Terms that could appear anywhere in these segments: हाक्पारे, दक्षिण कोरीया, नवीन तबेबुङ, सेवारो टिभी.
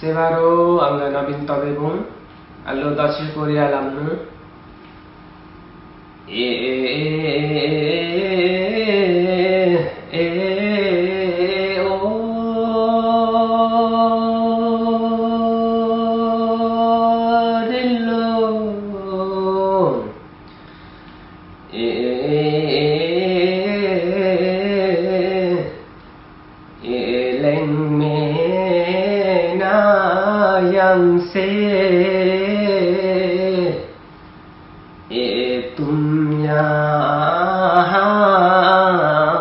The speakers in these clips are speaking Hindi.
सेवारो अंग नवीन तबेबुङ आलो दक्षिण कोरीया लाम्नु तुम यहाँ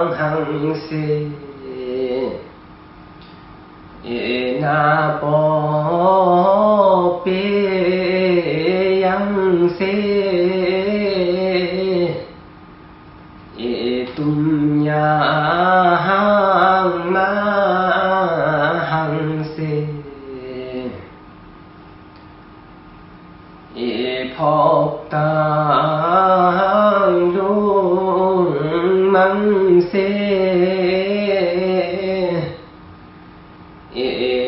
हंग से ना पो पे यंग से तुम यहाँ हंग से फोक्ता से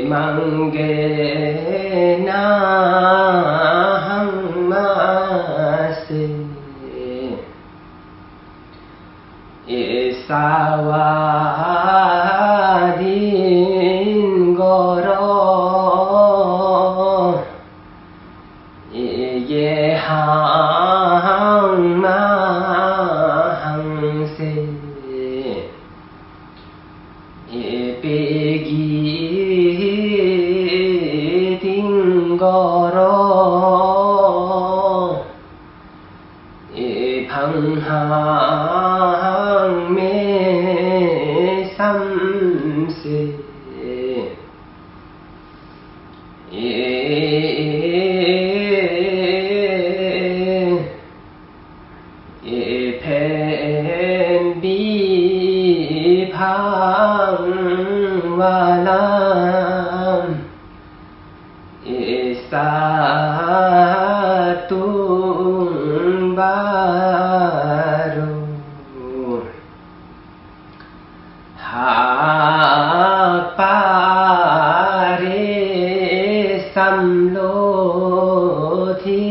मांगे ना हम से सावादीन गोरो ये हम से पेगी तिंगरो भंग में समसे सेवारो हाक्पारे समलोथी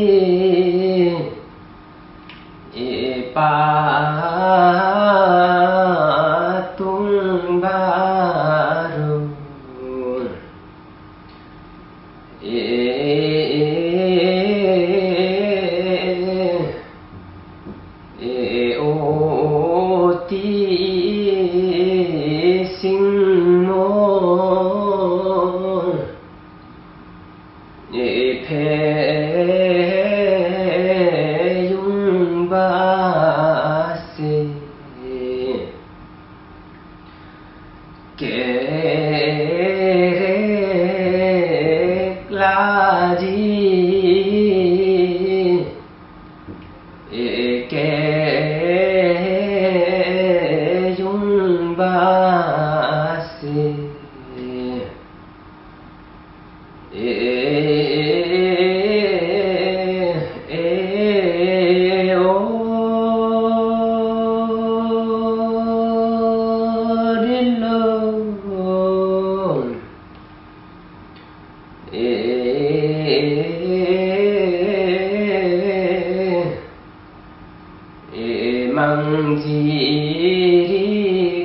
मंजीरी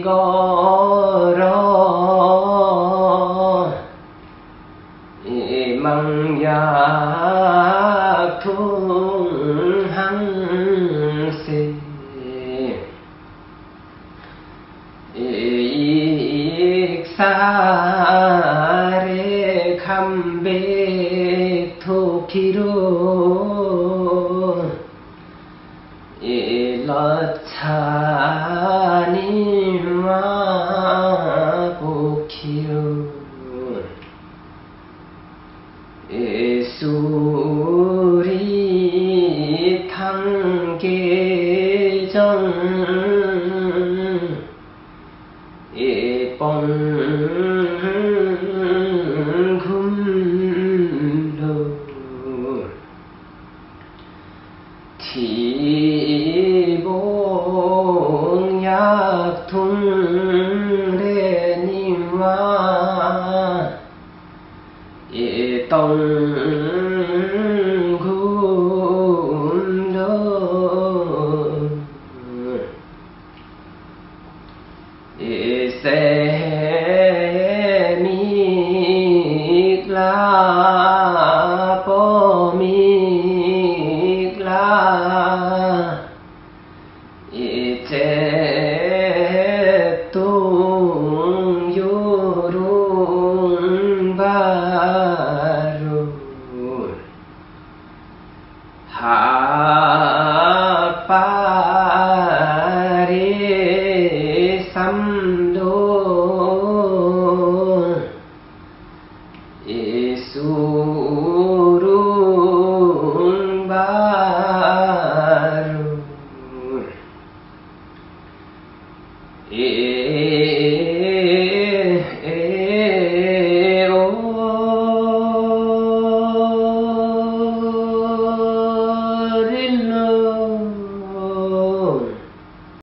गोरो मंगसे सारे खम्बे थोखिरो लच्छानी पोखियो सूरी थंगे जंग Samdo Isu